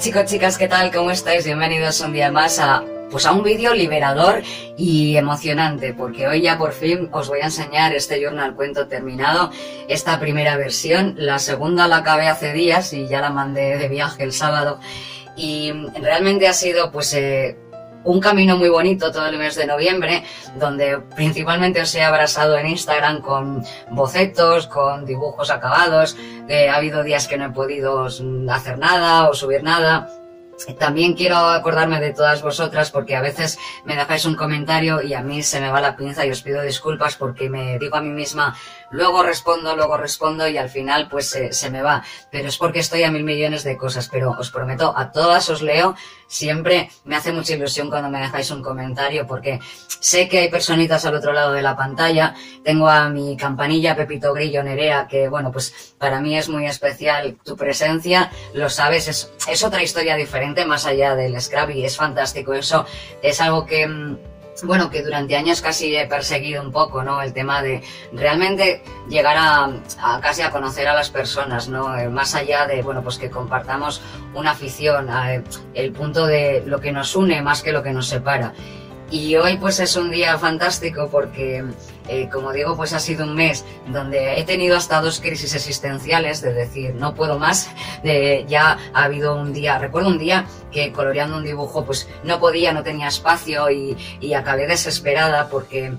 chicos, chicas, ¿qué tal? ¿Cómo estáis? Bienvenidos un día más a un vídeo liberador y emocionante, porque hoy ya por fin os voy a enseñar este journal cuento terminado, esta primera versión. La segunda la acabé hace días y ya la mandé de viaje el sábado, y realmente ha sido un camino muy bonito todo el mes de noviembre, donde principalmente os he abrazado en Instagram con bocetos, con dibujos acabados. Ha habido días que no he podido hacer nada o subir nada. También quiero acordarme de todas vosotras, porque a veces me dejáis un comentario y a mí se me va la pinza y os pido disculpas, porque me digo a mí misma, luego respondo, y al final se me va. Pero es porque estoy a 1000 millones de cosas, pero os prometo, a todas os leo. Siempre me hace mucha ilusión cuando me dejáis un comentario, porque sé que hay personitas al otro lado de la pantalla. Tengo a mi campanilla Pepito Grillo Nerea, que bueno, pues para mí es muy especial tu presencia, lo sabes, es otra historia diferente. Más allá del Scrappy, es fantástico. Eso es algo que, bueno, que durante años casi he perseguido un poco, ¿no? El tema de realmente llegar a casi a conocer a las personas, ¿no? Más allá de, bueno, pues que compartamos una afición, el punto de lo que nos une más que lo que nos separa. Y hoy pues es un día fantástico porque, como digo, pues ha sido un mes donde he tenido hasta 2 crisis existenciales, de decir, no puedo más. Ya ha habido un día, recuerdo un día que coloreando un dibujo pues no podía, no tenía espacio, y acabé desesperada porque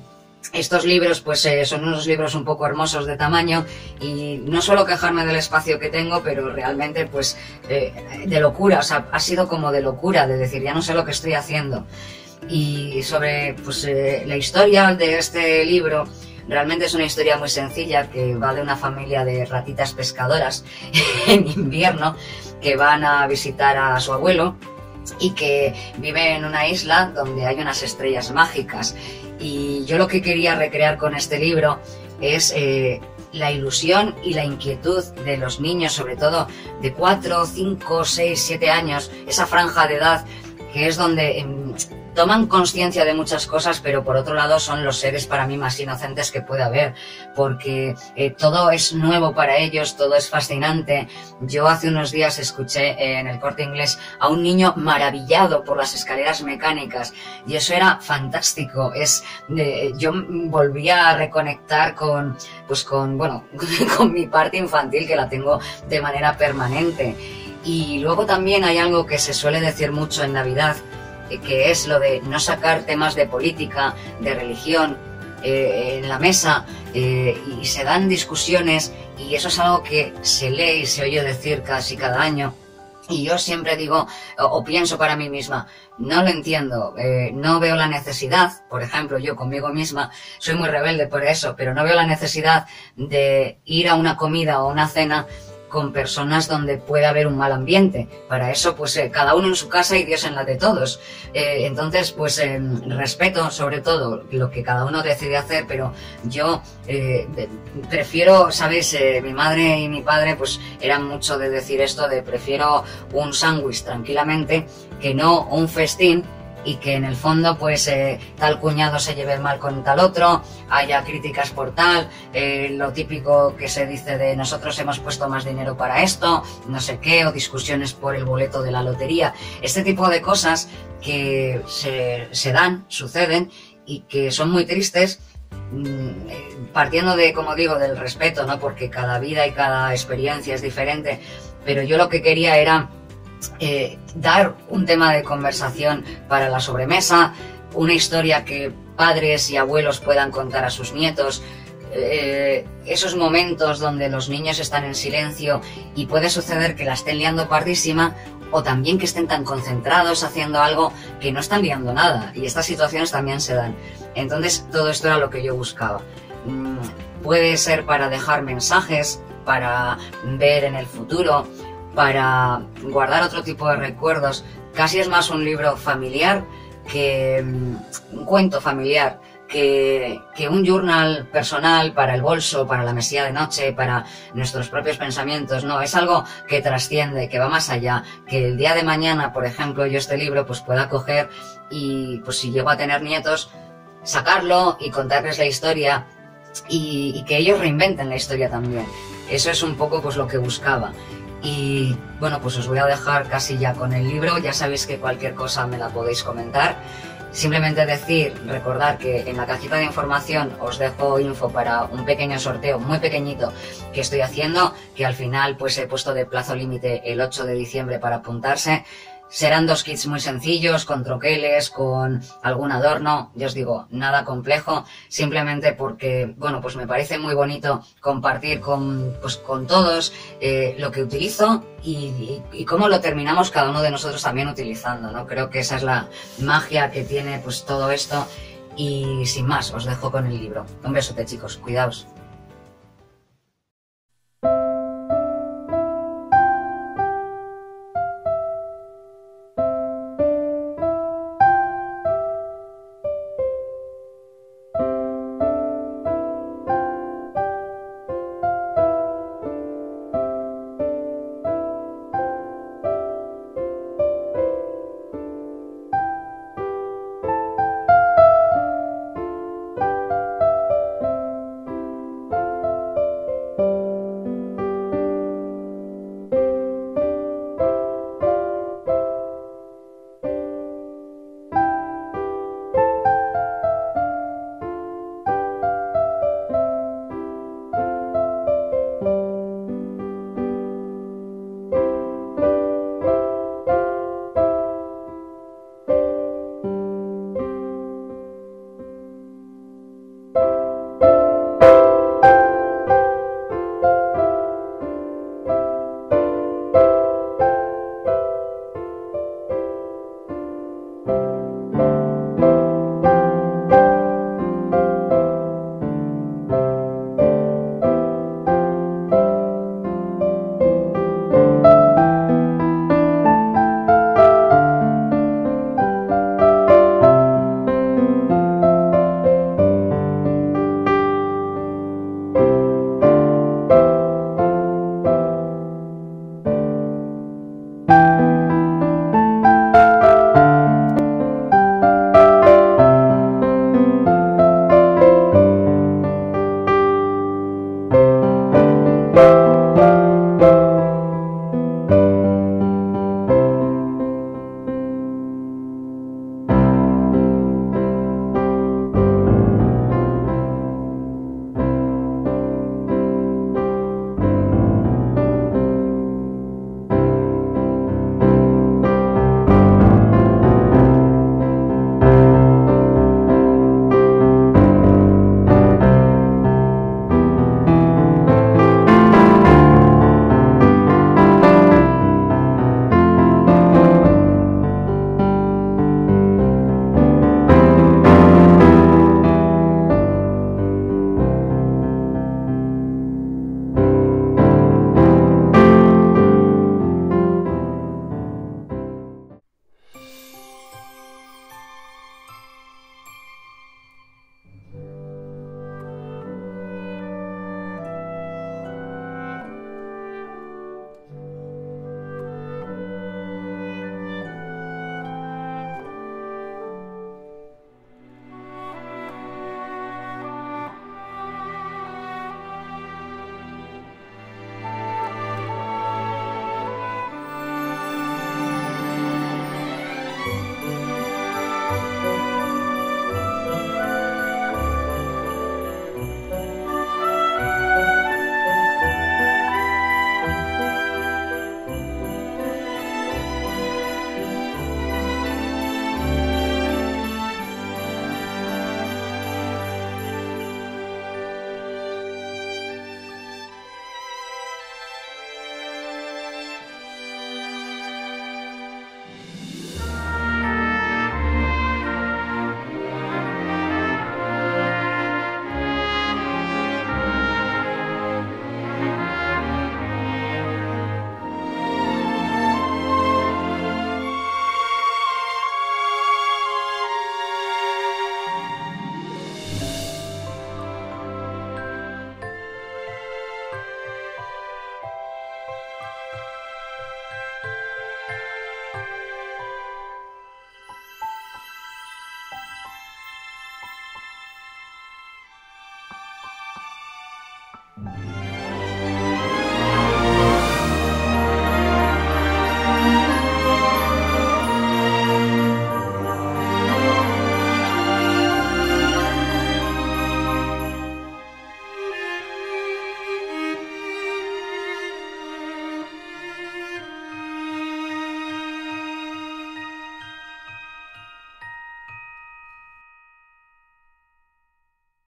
estos libros pues son unos libros un poco hermosos de tamaño, y no suelo quejarme del espacio que tengo, pero realmente pues de locura, o sea, ha sido como de locura, de decir, ya no sé lo que estoy haciendo. Y sobre la historia de este libro, realmente es una historia muy sencilla, que va de una familia de ratitas pescadoras en invierno, que van a visitar a su abuelo y que vive en una isla donde hay unas estrellas mágicas. Y yo lo que quería recrear con este libro es la ilusión y la inquietud de los niños, sobre todo de 4, 5, 6, 7 años, esa franja de edad que es donde toman conciencia de muchas cosas, pero por otro lado son los seres para mí más inocentes que puede haber, porque todo es nuevo para ellos, todo es fascinante. Yo hace unos días escuché en el Corte Inglés a un niño maravillado por las escaleras mecánicas, y eso era fantástico. Yo volví a reconectar con mi parte infantil, que la tengo de manera permanente. Y luego también hay algo que se suele decir mucho en Navidad, que es lo de no sacar temas de política, de religión en la mesa, y se dan discusiones, y eso es algo que se lee y se oye decir casi cada año. Y yo siempre digo, o pienso para mí misma, no lo entiendo, no veo la necesidad. Por ejemplo, yo conmigo misma soy muy rebelde por eso, pero no veo la necesidad de ir a una comida o una cena con personas donde pueda haber un mal ambiente. Para eso, pues cada uno en su casa y Dios en la de todos. Entonces, pues respeto sobre todo lo que cada uno decide hacer, pero yo prefiero, ¿sabéis? Mi madre y mi padre pues eran mucho de decir esto de prefiero un sándwich tranquilamente que no un festín, y que en el fondo pues tal cuñado se lleve mal con tal otro, haya críticas por tal, lo típico que se dice de nosotros hemos puesto más dinero para esto, no sé qué, o discusiones por el boleto de la lotería. Este tipo de cosas que se dan, suceden, y que son muy tristes, partiendo de, como digo, del respeto, ¿no? Porque cada vida y cada experiencia es diferente. Pero yo lo que quería era dar un tema de conversación para la sobremesa, una historia que padres y abuelos puedan contar a sus nietos, esos momentos donde los niños están en silencio y puede suceder que la estén liando pardísima, o también que estén tan concentrados haciendo algo que no están liando nada, y estas situaciones también se dan. Entonces todo esto era lo que yo buscaba. Puede ser para dejar mensajes, para ver en el futuro, para guardar otro tipo de recuerdos. Casi es más un libro familiar, que un cuento familiar, que un journal personal para el bolso, para la mesilla de noche, para nuestros propios pensamientos. No, es algo que trasciende, que va más allá, que el día de mañana, por ejemplo, yo este libro pues pueda coger y pues si llego a tener nietos, sacarlo y contarles la historia, y que ellos reinventen la historia también. Eso es un poco pues lo que buscaba. Y bueno, pues os voy a dejar casi ya con el libro. Ya sabéis que cualquier cosa me la podéis comentar. Simplemente decir, recordar que en la cajita de información os dejo info para un pequeño sorteo, muy pequeñito, que estoy haciendo, que al final pues he puesto de plazo límite el 8 de diciembre para apuntarse. Serán 2 kits muy sencillos, con troqueles, con algún adorno, ya os digo, nada complejo, simplemente porque, bueno, pues me parece muy bonito compartir con todos lo que utilizo y cómo lo terminamos cada uno de nosotros también utilizando, ¿no? Creo que esa es la magia que tiene pues todo esto y sin más, os dejo con el libro. Un besote, chicos, cuidaos.